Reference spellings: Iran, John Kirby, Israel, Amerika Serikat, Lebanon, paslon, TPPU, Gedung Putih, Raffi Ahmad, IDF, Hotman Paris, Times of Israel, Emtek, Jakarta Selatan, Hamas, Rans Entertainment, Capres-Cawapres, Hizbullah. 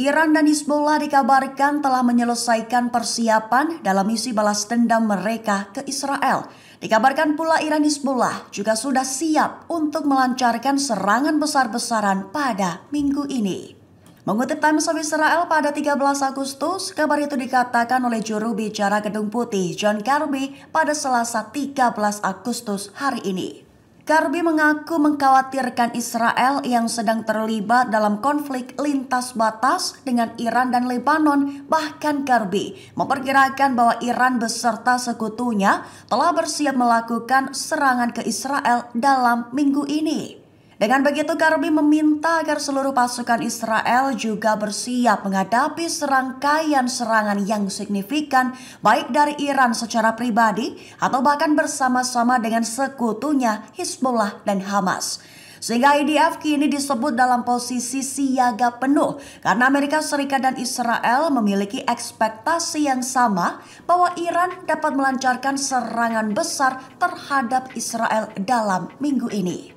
Iran dan Hizbullah dikabarkan telah menyelesaikan persiapan dalam misi balas dendam mereka ke Israel. Dikabarkan pula Iran Hizbullah juga sudah siap untuk melancarkan serangan besar-besaran pada minggu ini. Mengutip Times of Israel pada 13 Agustus, kabar itu dikatakan oleh juru bicara Gedung Putih John Kirby pada Selasa 13 Agustus hari ini. Kirby mengaku mengkhawatirkan Israel yang sedang terlibat dalam konflik lintas batas dengan Iran dan Lebanon. Bahkan Kirby memperkirakan bahwa Iran beserta sekutunya telah bersiap melakukan serangan ke Israel dalam minggu ini. Dengan begitu, Kirby meminta agar seluruh pasukan Israel juga bersiap menghadapi serangkaian serangan yang signifikan baik dari Iran secara pribadi atau bahkan bersama-sama dengan sekutunya Hizbullah dan Hamas. Sehingga IDF kini disebut dalam posisi siaga penuh karena Amerika Serikat dan Israel memiliki ekspektasi yang sama bahwa Iran dapat melancarkan serangan besar terhadap Israel dalam minggu ini.